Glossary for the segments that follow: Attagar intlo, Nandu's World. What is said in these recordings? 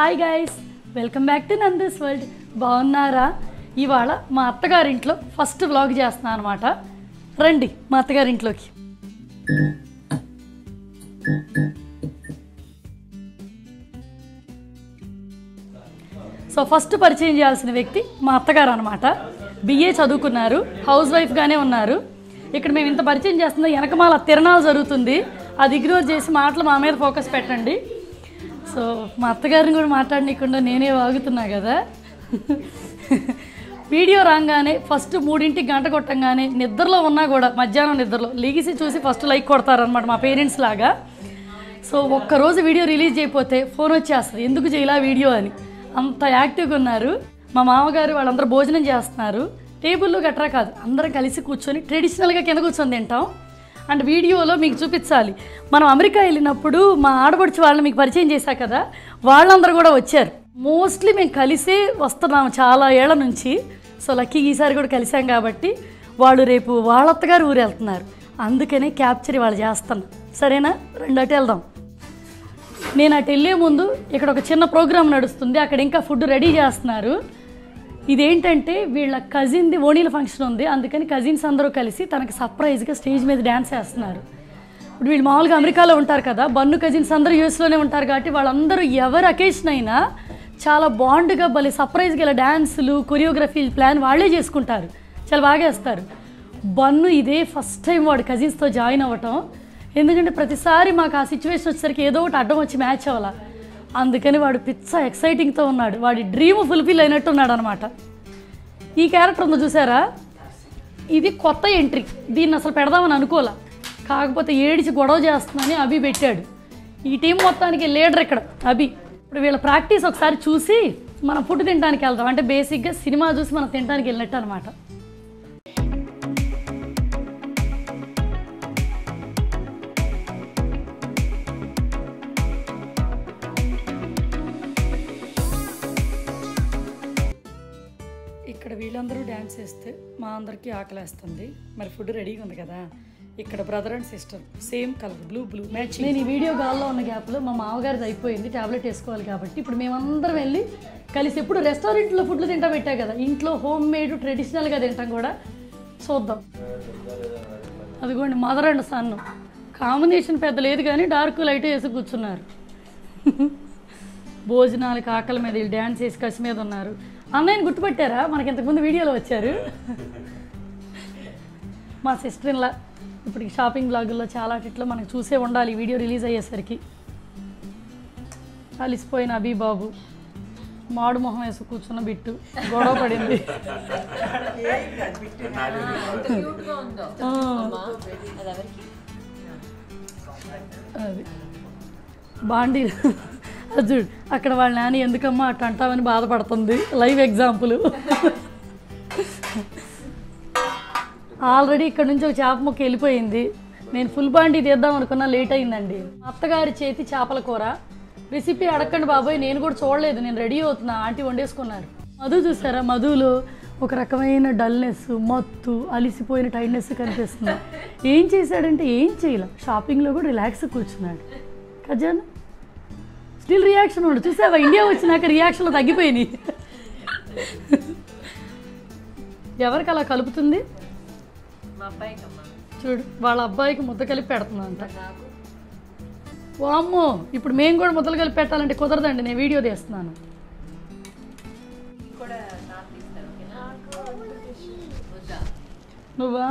Hi guys, welcome back to Nandu's World. బాగున్నారా ఇవాళ మా అత్తగారి ఇంట్లో ఫస్ట్ వ్లాగ్ చేస్తున్నాను అన్నమాట. రండి మా అత్తగారి ఇంట్లోకి. సో ఫస్ట్ పరిచయం చేయాల్సిన వ్యక్తి మా అత్తగారు అన్నమాట. బిఏ చదువుకున్నారు, హౌస్ వైఫ్ గానే ఉన్నారు. ఇక్కడ మేము ఇంత పరిచయం చేస్తున్నా వెనకమాల తిరణాలు జరుగుతుంది. అది ఇగ్నోర్ చేసి మాటలు మా మీద ఫోకస్ పెట్టండి. సో మా అత్తగారిని కూడా మాట్లాడనీయకుండా నేనే వాగుతున్నా కదా. వీడియో రాగానే ఫస్ట్ 3 గంటలకి గంట కొట్టంగానే నిద్రలో ఉన్నా కూడా మధ్యాహ్నం నిద్రలో లీగిసి చూసి ఫస్ట్ లైక్ కొడతారనమాట మా పేరెంట్స్ లాగా. సో ఒక్కరోజు వీడియో రిలీజ్ అయిపోతే ఫోన్ వచ్చేస్తుంది, ఎందుకు చేయాల వీడియో అని. అంత యాక్టివ్గా ఉన్నారు. మా మామగారు వాళ్ళందరూ భోజనం చేస్తున్నారు. టేబుల్లో గట్రా కాదు, అందరం కలిసి కూర్చొని ట్రెడిషనల్గా కింద కూర్చొని తింటాం. అండ్ వీడియోలో మీకు చూపించాలి, మనం అమెరికా వెళ్ళినప్పుడు మా ఆడపడుచు వాళ్ళని మీకు పరిచయం చేశా కదా, వాళ్ళందరూ కూడా వచ్చారు. మోస్ట్లీ మేము కలిసే వస్తున్నాము చాలా ఏళ్ల నుంచి. సో లక్కీ ఈసారి కూడా కలిసాం కాబట్టి వాళ్ళు రేపు వాళ్ళ అత్తగారు ఊరు వెళ్తున్నారు, అందుకనే క్యాప్చర్ వాళ్ళు చేస్తాను. సరేనా, రెండు అటు వెళ్దాం. నేను అటు వెళ్ళే ముందు ఇక్కడ ఒక చిన్న ప్రోగ్రామ్ నడుస్తుంది, అక్కడ ఇంకా ఫుడ్ రెడీ చేస్తున్నారు. ఇదేంటంటే వీళ్ళ కజిన్ది ఓణీల ఫంక్షన్ ఉంది, అందుకని కజిన్స్ అందరూ కలిసి తనకి సర్ప్రైజ్గా స్టేజ్ మీద డ్యాన్స్ చేస్తున్నారు. ఇప్పుడు వీళ్ళు మామూలుగా అమెరికాలో ఉంటారు కదా, బన్ను కజిన్స్ అందరూ యూఎస్లోనే ఉంటారు కాబట్టి వాళ్ళందరూ ఎవరు అకేషన్ అయినా చాలా బాండ్గా భలే సర్ప్రైజ్గా ఇలా డ్యాన్సులు కొరియోగ్రఫీ ప్లాన్ వాళ్ళే చేసుకుంటారు, చాలా బాగా వేస్తారు. బన్ను ఇదే ఫస్ట్ టైం వాడు కజిన్స్తో జాయిన్ అవ్వటం, ఎందుకంటే ప్రతిసారి మాకు ఆ సిచ్యువేషన్ వచ్చేసరికి ఏదో ఒకటి అడ్డం వచ్చి మ్యాచ్ అవ్వాలి, అందుకని వాడు పిచ్చ ఎక్సైటింగ్తో ఉన్నాడు, వాడి డ్రీమ్ ఫుల్ఫిల్ అయినట్టు ఉన్నాడు అనమాట. ఈ క్యారెక్టర్ ఉంది చూసారా, ఇది కొత్త ఎంట్రీ, దీన్ని అసలు పెడదామని అనుకోలే, కాకపోతే ఏడిచి గొడవ చేస్తుందని అభి పెట్టాడు. ఈ టీం మొత్తానికి లీడర్ ఇక్కడ అభి. ఇప్పుడు వీళ్ళ ప్రాక్టీస్ ఒకసారి చూసి మనం ఫుడ్ తినడానికి వెళ్తాం, అంటే బేసిక్గా సినిమా చూసి మనం తినడానికి వెళ్ళినట్టు అనమాట. వీళ్ళందరూ డ్యాన్స్ చేస్తే మా అందరికీ ఆకలేస్తుంది, మరి ఫుడ్ రెడీగా ఉంది కదా. ఇక్కడ brother and sister same colour blue blue matching. నేను ఈ వీడియో కాల్లో ఉన్న గ్యాప్లో మా మామగారిది అయిపోయింది, ట్యాబ్లెట్ వేసుకోవాలి కాబట్టి ఇప్పుడు మేమందరం వెళ్ళి కలిసి ఎప్పుడు రెస్టారెంట్లో ఫుడ్లు తింటా పెట్టా కదా, ఇంట్లో హోమ్ మేడ్ ట్రెడిషనల్గా తింటాం కూడా చూద్దాం. అదిగోండి మదర్ అండ్ సన్, కాంబినేషన్ పెద్ద లేదు కానీ డార్క్ లైట్ వేసి కూర్చున్నారు. భోజనాలకు ఆకలి మీద వీళ్ళు డ్యాన్స్ వేసి కసి మీద ఉన్నారు. అన్నయ్యని గుర్తుపెట్టారా, మనకి ఇంతకుముందు వీడియోలో వచ్చారు. మా సిస్టర్ ఇన్లా ఇప్పుడు షాపింగ్ బ్లాగుల్లో చాలా అట్లా మనకు చూసే ఉండాలి, వీడియో రిలీజ్ అయ్యేసరికి అలిసిపోయిన అభిబాబు, మాడు మొహం వేసి కూర్చున్న బిట్టు, గొడవ పడింది. అది బాండీ చూడు, అక్కడ వాళ్ళ నాని ఎందుకమ్మా అట్లా అంటామని బాధపడుతుంది. Live example. ఆల్రెడీ ఇక్కడ నుంచి ఒక చేప ముక్క వెళ్ళిపోయింది, నేను ఫుల్ బాండీ తీద్దాం అనుకున్నా, లేట్ అయిందండి. అత్తగారి చేతి చేపల కూర రెసిపీ అడగండి బాబాయ్, నేను కూడా చూడలేదు, నేను రెడీ అవుతున్నా, ఆంటీ వండేసుకున్నారు. మధు చూసారా, మధులో ఒక రకమైన డల్నెస్, మత్తు, అలిసిపోయిన టైర్డ్నెస్ కనిపిస్తుంది. ఏం చేశాడంటే ఏం చేయలే, షాపింగ్లో కూడా రిలాక్స్ కూర్చున్నాడు. కజాన్ స్టిల్ రియాక్షన్ ఉండు, చూసావా ఇండియా వచ్చినాక రియాక్షన్లు తగ్గిపోయినాయి. ఎవరికి అలా కలుపుతుంది, చూడు వాళ్ళ అబ్బాయికి ముద్ద కలిపి పెడుతున్నా అంట. వామ్మో ఇప్పుడు మేము కూడా ముద్దలు కలిపి పెట్టాలంటే కుదరదండి, నేను వీడియో తీస్తున్నాను. నువ్వా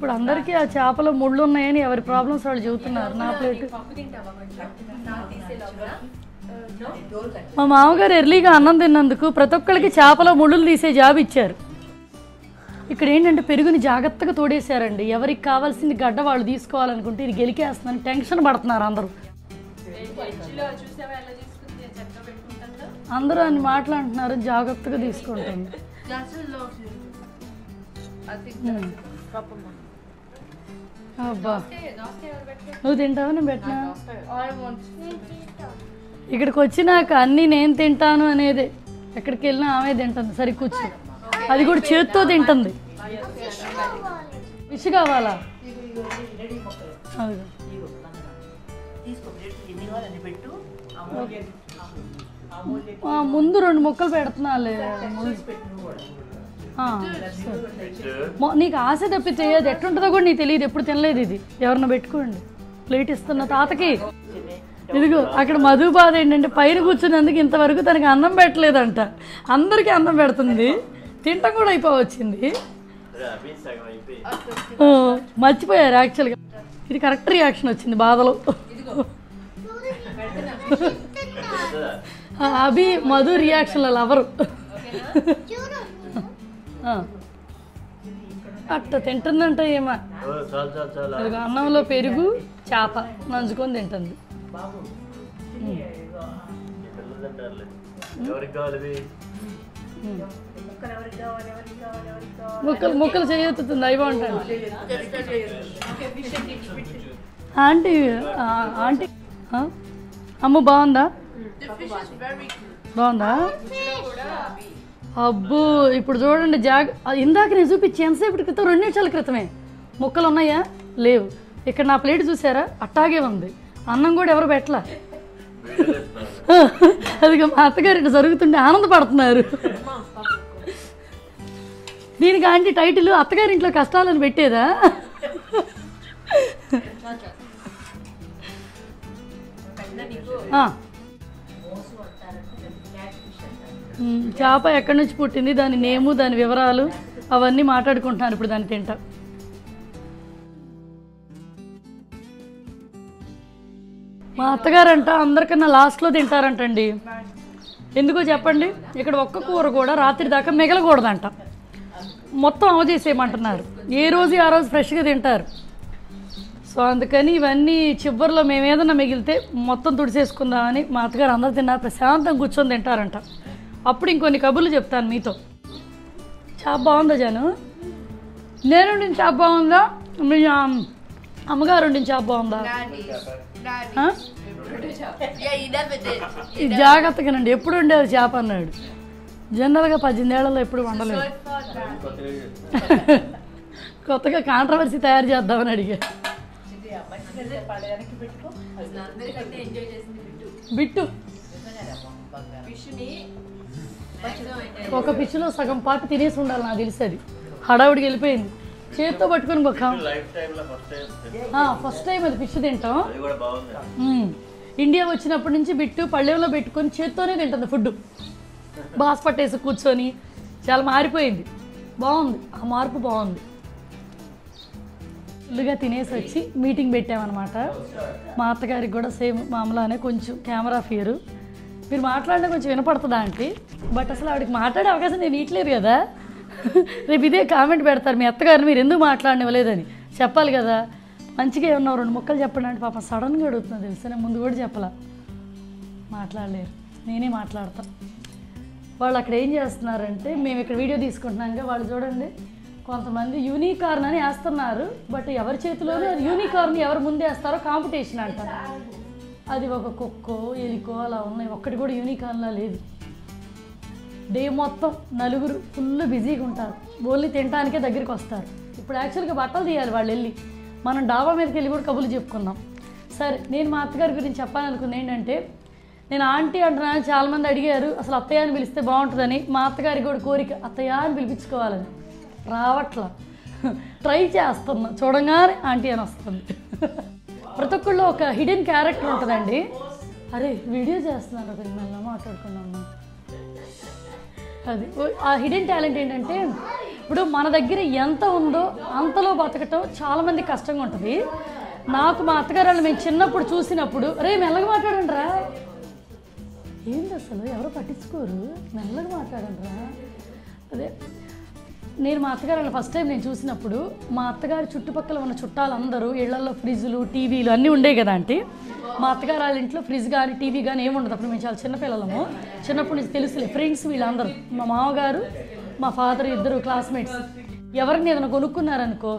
ఇప్పుడు అందరికీ ఆ చేపలో ముళ్ళు ఉన్నాయని ఎవరి ప్రాబ్లమ్స్ వాళ్ళు చెబుతున్నారు. నా ప్లేట్. మా మామగారు ఎర్లీగా అన్నం తిన్నందుకు ప్రతి ఒక్కరికి చేపలో ముళ్ళు తీసే జాబ్ ఇచ్చారు. ఇక్కడ ఏంటంటే పెరుగుని జాగ్రత్తగా తోడేశారండి, ఎవరికి కావాల్సింది గడ్డ వాళ్ళు తీసుకోవాలనుకుంటే ఇది గెలికేస్తుందని టెన్షన్ పడుతున్నారు అందరూ. అందరూ అని మాట్లాడుతున్నారు, జాగ్రత్తగా తీసుకుంటాను. అబ్బా నువ్వు తింటావా, నేను పెట్టినా. ఇక్కడికి వచ్చినాక అన్నీ నేను తింటాను అనేది, ఎక్కడికి వెళ్ళినా ఆమె తింటుంది. సరే కూర్చో, అది కూడా చేతితో తింటుంది. ఫిష్ కావాలా, ముందు రెండు మొక్కలు పెడుతున్నా నీకు ఆశ తప్పితే అది ఎట్టుంటుందో కూడా నీకు తెలియదు, ఎప్పుడు తినలేదు ఇది. ఎవరినో పెట్టుకోండి ప్లేట్ ఇస్తున్న తాతకి. ఇదిగో అక్కడ మధు బాధ ఏంటంటే పైన కూర్చున్నందుకు ఇంతవరకు తనకి అన్నం పెట్టలేదంట. అందరికీ అన్నం పెడుతుంది, తింటం కూడా అయిపోవచ్చింది, మర్చిపోయారు యాక్చువల్గా. ఇది కరెక్ట్ రియాక్షన్ వచ్చింది బాధలో. అభి మధు రియాక్షన్ల లవరు అట్ట తింటుందంట. ఏమో అన్నంలో పెరుగు చేప నంచుకొని తింటుంది. ముక్కలు ముక్కలు చేయొత్తుంది అవి బాగుంటాయి. ఆంటీ ఆంటీ అమ్మ బాగుందా? బాగుందా? అబ్బో ఇప్పుడు చూడండి ఇందాక నేను చూపించి ఎంతసేపటి క్రితం 2 నిమిషాల క్రితమే ముక్కలు ఉన్నాయా లేవు. ఇక్కడ నా ప్లేట్ చూసారా అట్టాగే ఉంది, అన్నం కూడా ఎవరు పెట్టలా. అది మా అత్తగారు ఇక్కడ జరుగుతుంటే ఆనందపడుతున్నారు. దీనికి ఆంటీ టైటిల్ అత్తగారి ఇంట్లో కష్టాలని పెట్టేదా? చేప ఎక్కడి నుంచి పుట్టింది, దాని నేము, దాని వివరాలు అవన్నీ మాట్లాడుకుంటున్నాను ఇప్పుడు. దాన్ని తింటా. మా అత్తగారంట అందరికన్నా లాస్ట్లో తింటారంటండి. ఎందుకో చెప్పండి, ఇక్కడ ఒక్క కూర కూడా రాత్రి దాకా మిగలకూడదంట, మొత్తం అవజేసేయమంటున్నారు. ఏ రోజు ఆ రోజు ఫ్రెష్గా తింటారు. సో అందుకని ఇవన్నీ చివరిలో మేమేదన్నా మిగిలితే మొత్తం తుడిసేసుకుందామని మా అత్తగారు అందరు తిన్నారు, ప్రశాంతంగా కూర్చొని తింటారంట. అప్పుడు ఇంకొన్ని కబుర్లు చెప్తాను మీతో. చేప బాగుందా జాను? నేను వండిన చేప బాగుందా? మీ అమ్మగారు వండిన చేప బాగుందా? జాగ్రత్తగానండి, ఎప్పుడు వండేది చేప అన్నాడు. జనరల్గా 18 ఏళ్లలో ఎప్పుడు వండలేదు. కొత్తగా కాంట్రవర్సీ తయారు చేద్దామని అడిగా. బిట్టు ఒక పిచ్చులో సగం పాటు తినేసి ఉండాలి నాకు తెలిసి. అది హడావుడికి వెళ్ళిపోయింది చేతితో పట్టుకుని బొక్క. ఫస్ట్ టైం అది పిచ్చు తింటాం. ఇండియా వచ్చినప్పటి నుంచి బిట్టు పళ్ళెంలో పెట్టుకొని చేత్తోనే తింటుంది ఫుడ్. బాస్ పట్టేసి కూర్చొని చాలా మారిపోయింది. బాగుంది ఆ మార్పు, బాగుంది. ఫుల్గా తినేసి వచ్చి మీటింగ్ పెట్టామన్నమాట. మా అత్తగారికి కూడా సేమ్ మామూలానే కొంచెం కెమెరా ఫియరు. మీరు మాట్లాడినా కొంచెం వినపడుతుందా అంటే, బట్ అసలు ఆవిడకి మాట్లాడే అవకాశం నేను ఇట్లేదు కదా. రేపు ఇదే కామెంట్ పెడతారు మీ అత్తగారిని మీరు ఎందుకు మాట్లాడనివ్వలేదని. చెప్పాలి కదా మంచిగా ఉన్నావు 2 మొక్కలు చెప్పండి అంటే పాపం సడన్గా అడుగుతున్నా తెలుసా. నేను ముందు కూడా చెప్పలా, మాట్లాడలేరు. నేనే మాట్లాడతాను. వాళ్ళు అక్కడ ఏం చేస్తున్నారంటే మేము ఇక్కడ వీడియో తీసుకుంటున్నాం కదా, వాళ్ళు చూడండి కొంతమంది యూనికార్న్ అని వేస్తున్నారు. బట్ ఎవరి చేతిలోనే అది యూనికార్న్ ఎవరు ముందేస్తారో కాంపిటీషన్ అంటారు. అది ఒక కుక్కో ఎలికో అలా ఉన్నాయి, ఒక్కటి కూడా యూనికార్న్లా లేదు. డే మొత్తం నలుగురు ఫుల్ బిజీగా ఉంటారు, ఓన్లీ తినడానికే దగ్గరికి వస్తారు. ఇప్పుడు యాక్చువల్గా బట్టలు తీయాలి వాళ్ళు వెళ్ళి. మనం డాబా మీదకి వెళ్ళి కూడా కబుర్లు చెప్పుకున్నాం. సరే నేను మా అత్తగారి గురించి చెప్పాలనుకుంది ఏంటంటే, నేను ఆంటీ అంటున్నాను చాలామంది అడిగారు అసలు అత్తయ్య అని పిలిస్తే బాగుంటుందని. మా అత్తగారికి కూడా కోరిక అత్తయ్య అని పిలిపించుకోవాలని. రావట్లా, ట్రై చేస్తున్నా, చూడంగానే ఆంటీ అని వస్తుంది. ప్రతి ఒక్కళ్ళు ఒక హిడెన్ క్యారెక్టర్ ఉంటుందండి. అరే వీడియో చేస్తున్నారు కొంచెం మెల్లగా మాట్లాడుకున్నాము. అది ఆ హిడెన్ టాలెంట్ ఏంటంటే, ఇప్పుడు మన దగ్గర ఎంత ఉందో అంతలో బతకటం చాలామంది కష్టంగా ఉంటుంది. నాకు మా అత్తగారు వాళ్ళు మేము చిన్నప్పుడు చూసినప్పుడు అరే మెల్లగా మాట్లాడండి రా, ఏంటి అసలు ఎవరు పట్టించుకోరు, మెల్లగా మాట్లాడండి రా. అదే నేను మా అత్తగారు ఫస్ట్ టైం నేను చూసినప్పుడు మా అత్తగారు చుట్టుపక్కల ఉన్న చుట్టాలందరూ ఇళ్లలో ఫ్రిడ్జులు టీవీలు అన్నీ ఉండే కదా ఆంటీ. మా అత్తగారు వాళ్ళ ఇంట్లో ఫ్రిడ్జ్ కానీ టీవీ కానీ ఏమి ఉండదు. అప్పుడు మేము చాలా చిన్నపిల్లలము, చిన్నప్పుడు నుంచి తెలుసులే. ఫ్రెండ్స్ వీళ్ళందరూ మా మామగారు మా ఫాదర్ ఇద్దరు క్లాస్మేట్స్. ఎవరిని ఏదైనా కొనుక్కున్నారనుకో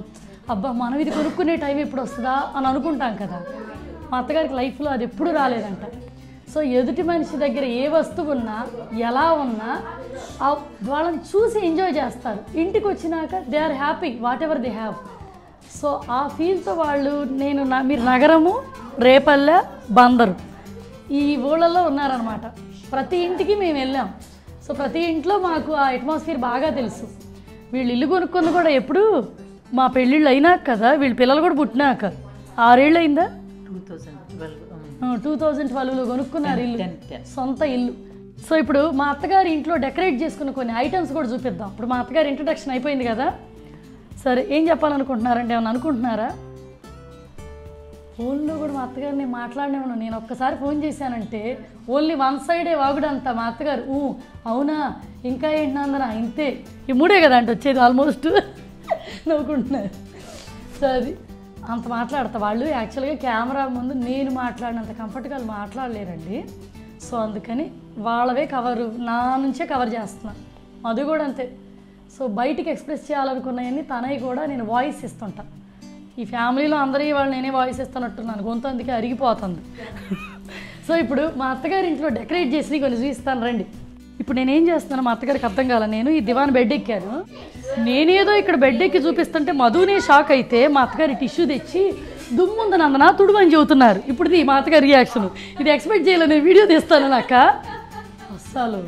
అబ్బా మనం ఇది కొనుక్కునే టైం ఎప్పుడు వస్తుందా అని అనుకుంటాం కదా. మా అత్తగారికి లైఫ్లో అది ఎప్పుడూ రాలేదంట. సో ఎదుటి మనిషి దగ్గర ఏ వస్తువు ఉన్నా ఎలా ఉన్నా వాళ్ళని చూసి ఎంజాయ్ చేస్తారు. ఇంటికి వచ్చినాక they are happy whatever they have. So, our fields of Alu, Nenunamir Nagaramu, Repala, Bandar. E. Volalo Naramata. Prati intiki Melam. So, Prati intlo maku, atmosphere baga telsu. We Lilugun Kunuka Epru, Ma Peli Laina Kaza, will Pelagod Butnaka. Are in the 2012. 2012 Lugunukuna Santa Ilu. So, now Attagar intlo decorate Jeskunukun items go Zupida. From Attagar introduction I put in the Sir, ఏం చెప్పాలనుకుంటున్నారండి ఏమను అనుకుంటున్నారా phone లో కూడా మా అత్తగారు నేను మాట్లాడనేమను నేను ఒక్కసారి ఫోన్ చేశానంటే ఓన్లీ వన్ సైడే వాగుడంతా మా అత్తగారు అవునా ఇంకా ఏంటన్నారా ఇంతే ఈ మూడే కదా అంటే వచ్చేది ఆల్మోస్ట్ నవ్వుకుంటున్నారు సర్ అంత మాట్లాడతా వాళ్ళు యాక్చువల్గా కెమెరా ముందు నేను మాట్లాడినంత కంఫర్ట్ గా మాట్లాడలేరండి సో అందుకని వాళ్ళవే కవర్ నా నుంచే కవర్ చేస్తున్నా అది కూడా అంతే So, బయటికి ఎక్స్‌ప్రెస్ చేయాలనుకున్నాయని తనై కూడా నేను వాయిస్ ఇస్తుంటా. ఈ ఫ్యామిలీలో అందరి వాళ్ళు నేనే వాయిస్ ఇస్తానట్టున్నాను. గొంతందుకే అరిగిపోతుంది. సో ఇప్పుడు మా అత్తగారి ఇంట్లో డెకరేట్ చేసి కొన్ని చూపిస్తాను రండి. ఇప్పుడు నేను ఏం చేస్తున్నాను మా అత్తగారికి అర్థం కాల నేను ఈ దివాన్ బెడ్ ఎక్కాను. నేనేదో ఇక్కడ బెడ్ ఎక్కి చూపిస్తుంటే మధునే షాక్ అయితే మా అత్తగారి టిష్యూ తెచ్చి దుమ్ముంద నందన తుడుమని చెబుతున్నారు. ఇప్పుడు ఇది మా అత్తగారి రియాక్షన్. ఇది ఎక్స్‌పెక్ట్ చేయలే నేను వీడియో తీస్తాను నాక. అసలు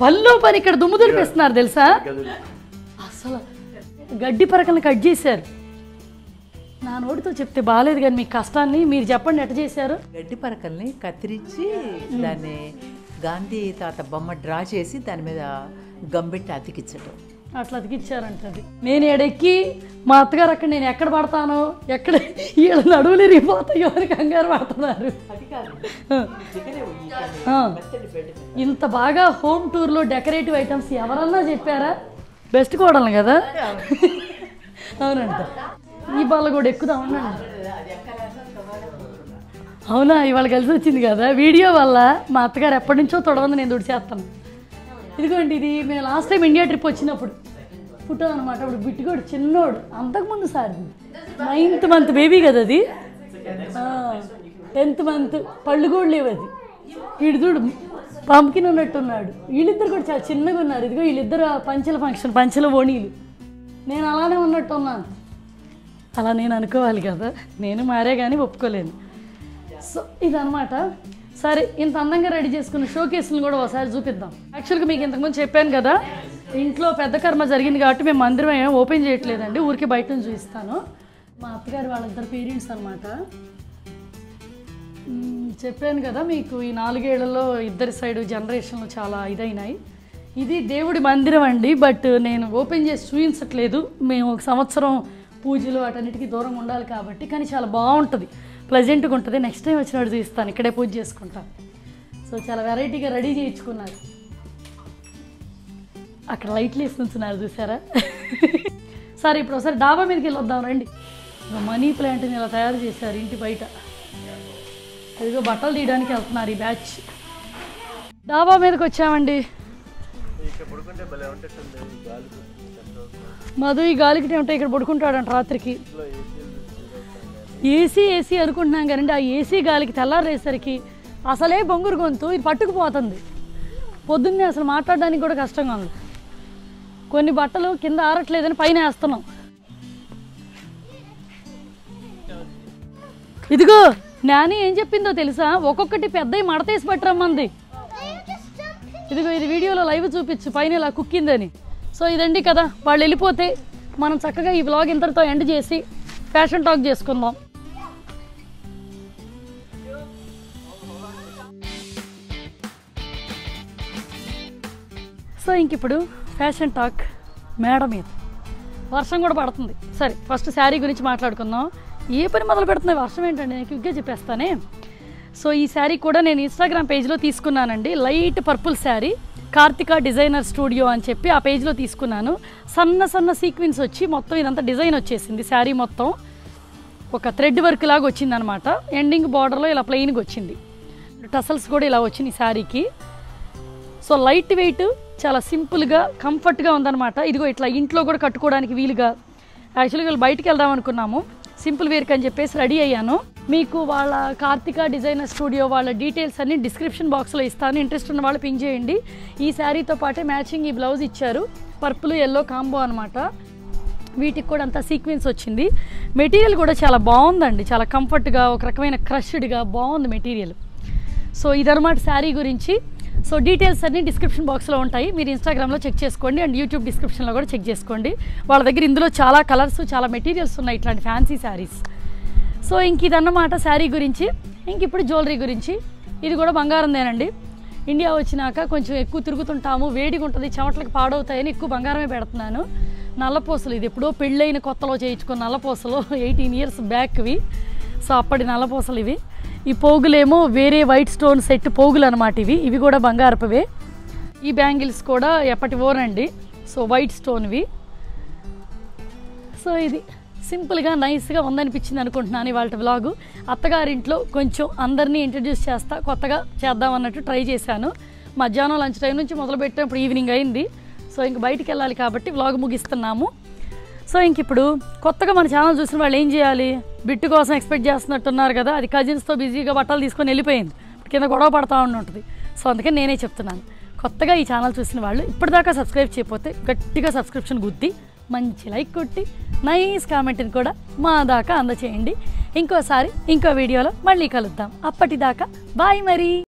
పల్లో పని ఇక్కడ దుమ్ము దులిపేస్తున్నారు తెలుసా అసలు గడ్డి పరకలను కట్ చేశారు నా నోటితో చెప్తే బాలేదు కానీ మీ కష్టాన్ని మీరు చెప్పండి ఎట్ట చేశారు గడ్డి పరకల్ని కత్తిరించి దాన్ని గాంధీ తాత బొమ్మ డ్రా చేసి దాని మీద గంబెట్టి అతికించడం అట్లా అతికిచ్చారంటది నేను ఎడెక్కి మా అత్తగారు అక్కడ నేను ఎక్కడ పడతానో ఎక్కడ వీళ్ళ నడువులు ఇరిగిపోతాయో అని కంగారు పడుతున్నారు ఇంత బాగా హోమ్ టూర్లో డెకరేటివ్ ఐటమ్స్ ఎవరన్నా చెప్పారా బెస్ట్ కోడలు కదా అవునంట ఈ బాల కూడా ఎక్కుదాం అవునా ఇవాళ కలిసి వచ్చింది కదా వీడియో వల్ల మా అత్తగారు ఎప్పటి నుంచో తొడవంది నేను తుడిచేస్తాను ఇదిగోండి ఇది మేము లాస్ట్ టైం ఇండియా ట్రిప్ వచ్చినప్పుడు ఫోటో అనమాట అప్పుడు బిట్టుగోడు చిన్నోడు అంతకుముందు సార్ 9th month బేబీ కదా అది 10th month పళ్ళు కూడా లేవు అది వీడు చూడు పంకిన్ ఉన్నట్టున్నాడు వీళ్ళిద్దరు కూడా చాలా చిన్నగా ఉన్నారు ఇదిగో వీళ్ళిద్దరు పంచల ఫంక్షన్ పంచల ఓణీలు నేను అలానే ఉన్నట్టున్నాను అలా నేను అనుకోవాలి కదా నేను మారే కానీ ఒప్పుకోలేను సో ఇదనమాట సరే ఇంత అందంగా రెడీ చేసుకున్న షో కేసులను కూడా ఒకసారి చూపిద్దాం యాక్చువల్గా మీకు ఇంతకుముందు చెప్పాను కదా ఇంట్లో పెద్ద కర్మ జరిగింది కాబట్టి మేము మందిరం ఏమో ఓపెన్ చేయట్లేదండి ఊరికే బయట నుంచి చూపిస్తాను మా అత్తగారు వాళ్ళిద్దరు పేరెంట్స్ అనమాట చెప్పాను కదా మీకు ఈ 4 ఏళ్లలో ఇద్దరి సైడ్ జనరేషన్లు చాలా ఇదైనాయి ఇది దేవుడి మందిరం అండి బట్ నేను ఓపెన్ చేసి చూపించట్లేదు మేము ఒక సంవత్సరం పూజలు వాటన్నిటికీ దూరం ఉండాలి కాబట్టి కానీ చాలా బాగుంటుంది ప్లెజెంట్గా ఉంటుంది నెక్స్ట్ టైం వచ్చినప్పుడు చూపిస్తాను ఇక్కడే పూజ చేసుకుంటాను సో చాలా వెరైటీగా రెడీ చేయించుకున్నారు అక్కడ లైట్లు వేస్తున్నారు చూసారా సరే ఇప్పుడు ఒకసారి డాబా మీదకి వెళ్ళొద్దాం రండి మనీ ప్లాంట్ని ఇలా తయారు చేశారు ఇంటి బయట అదిగో బట్టలు తీయడానికి వెళ్తున్నారు ఈ బ్యాచ్ డాబా మీదకి వచ్చామండి మధు ఈ గాలికి ఏమిటో ఇక్కడ పడుకుంటాడంట రాత్రికి ఏసీ అనుకుంటున్నాం కదండి ఆ ఏసీ గాలికి తెల్లారేసరికి అసలే బొంగురు గొంతు ఇది పట్టుకుపోతుంది పొద్దున్నే అసలు మాట్లాడడానికి కూడా కష్టంగా ఉంది కొన్ని బట్టలు కింద ఆరట్లేదని పైన వేస్తున్నాం ఇదిగో నాని ఏం చెప్పిందో తెలుసా ఒక్కొక్కటి పెద్దవి మడతేసి పట్టరమ్మంది ఇదిగో ఇది వీడియోలో లైవ్ చూపించు పైన ఇలా కుక్కిందని సో ఇదండి కదా వాళ్ళు వెళ్ళిపోతే మనం చక్కగా ఈ బ్లాగ్ ఇంతటితో ఎండ్ చేసి ఫ్యాషన్ టాక్ చేసుకుందాం సో ఇంక ఇప్పుడు ఫ్యాషన్ టాక్ మేడం మీద వర్షం కూడా పడుతుంది సరే ఫస్ట్ శారీ గురించి మాట్లాడుకుందాం ఏ పని మొదలు పెడుతున్నాయి వర్షం ఏంటండి నేను క్విక్గా చెప్పేస్తానే సో ఈ శారీ కూడా నేను ఇన్స్టాగ్రామ్ పేజ్లో తీసుకున్నానండి light purple sari Karthika designer studio అని చెప్పి ఆ పేజ్లో తీసుకున్నాను సన్న సన్న సీక్వెన్స్ వచ్చి మొత్తం ఇదంతా డిజైన్ వచ్చేసింది శారీ మొత్తం ఒక థ్రెడ్ వర్క్ లాగా వచ్చిందనమాట ఎండింగ్ బార్డర్లో ఇలా ప్లెయిన్గా వచ్చింది టసల్స్ కూడా ఇలా వచ్చింది ఈ శారీకి సో లైట్ వెయిట్ చాలా సింపుల్గా కంఫర్ట్గా ఉందనమాట ఇదిగో ఇట్లా ఇంట్లో కూడా కట్టుకోవడానికి వీలుగా యాక్చువల్గా వీళ్ళు బయటికి వెళ్దాం అనుకున్నాము సింపుల్ వేర్క్ అని చెప్పేసి రెడీ అయ్యాను మీకు వాళ్ళ కార్తిక డిజైనర్ స్టూడియో వాళ్ళ డీటెయిల్స్ అన్ని డిస్క్రిప్షన్ బాక్స్లో ఇస్తాను ఇంట్రెస్ట్ ఉన్న వాళ్ళు పింగ్ చేయండి ఈ శారీతో పాటే మ్యాచింగ్ ఈ బ్లౌజ్ ఇచ్చారు పర్పుల్ ఎల్లో కాంబో అనమాట వీటికి కూడా అంత సీక్వెన్స్ వచ్చింది. మెటీరియల్ కూడా చాలా బాగుందండి, చాలా కంఫర్ట్గా ఒక రకమైన క్రష్డ్గా బాగుంది మెటీరియల్. సో ఇదన్నమాట శారీ గురించి. సో డీటెయిల్స్ అన్నీ డిస్క్రిప్షన్ బాక్స్లో ఉంటాయి, మీరు ఇన్స్టాగ్రామ్లో చెక్ చేసుకోండి అండ్ యూట్యూబ్ డిస్క్రిప్షన్లో కూడా చెక్ చేసుకోండి. వాళ్ళ దగ్గర ఇందులో చాలా కలర్స్, చాలా మెటీరియల్స్ ఉన్నాయి ఇట్లాంటి ఫ్యాన్సీ శారీస్. సో ఇంక ఇదన్నమాట శారీ గురించి. ఇంక ఇప్పుడు జ్యువెలరీ గురించి. ఇది కూడా బంగారందేనండి. ఇండియా వచ్చినాక కొంచెం ఎక్కువ తిరుగుతుంటాము, వేడిగా ఉంటుంది, చెమటలకు పాడవుతాయని ఎక్కువ బంగారమే పెడుతున్నాను. నల్లపూసలు, ఇది ఎప్పుడో పెళ్ళైన కొత్తలో చేయించుకున్న నల్లపూసలు, 18 years బ్యాక్వి. సో అప్పటి నల్లపూసలు ఇవి. ఈ పోగులేమో వేరే వైట్ స్టోన్ సెట్ పోగులు అనమాట ఇవి. ఇవి కూడా బంగారపవే. ఈ బ్యాంగిల్స్ కూడా ఎప్పటివోనండి, సో వైట్ స్టోన్వి. సో ఇది సింపుల్గా నైస్గా ఉందనిపించింది అనుకుంటున్నాను ఇవాళ వ్లాగు. అత్తగారింట్లో కొంచెం అందరినీ ఇంట్రడ్యూస్ చేస్తా, కొత్తగా చేద్దామన్నట్టు ట్రై చేశాను. మధ్యాహ్నం లంచ్ టైం నుంచి మొదలుపెట్టాం, ఇప్పుడు ఈవినింగ్ అయింది. సో ఇంక బయటికి వెళ్ళాలి కాబట్టి వ్లాగ్ ముగిస్తున్నాము. సో ఇంక ఇప్పుడు కొత్తగా మన ఛానల్ చూసిన వాళ్ళు ఏం చేయాలి? బిట్టు కోసం ఎక్స్పెక్ట్ చేస్తున్నట్టున్నారు కదా, అది కజిన్స్తో బిజీగా బట్టలు తీసుకొని వెళ్ళిపోయింది, కింద గొడవ పడతా ఉంటుంది. సో అందుకని నేనే చెప్తున్నాను, కొత్తగా ఈ ఛానల్ చూసిన వాళ్ళు ఇప్పటిదాకా సబ్స్క్రైబ్ చేయకపోతే గట్టిగా సబ్స్క్రిప్షన్ గుద్ది మంచి లైక్ కొట్టి నైస్ కామెంట్ని కూడా మా దాకా అందచేయండి. ఇంకోసారి ఇంకో వీడియోలో మళ్ళీ కలుద్దాం. అప్పటిదాకా బాయ్ మరి.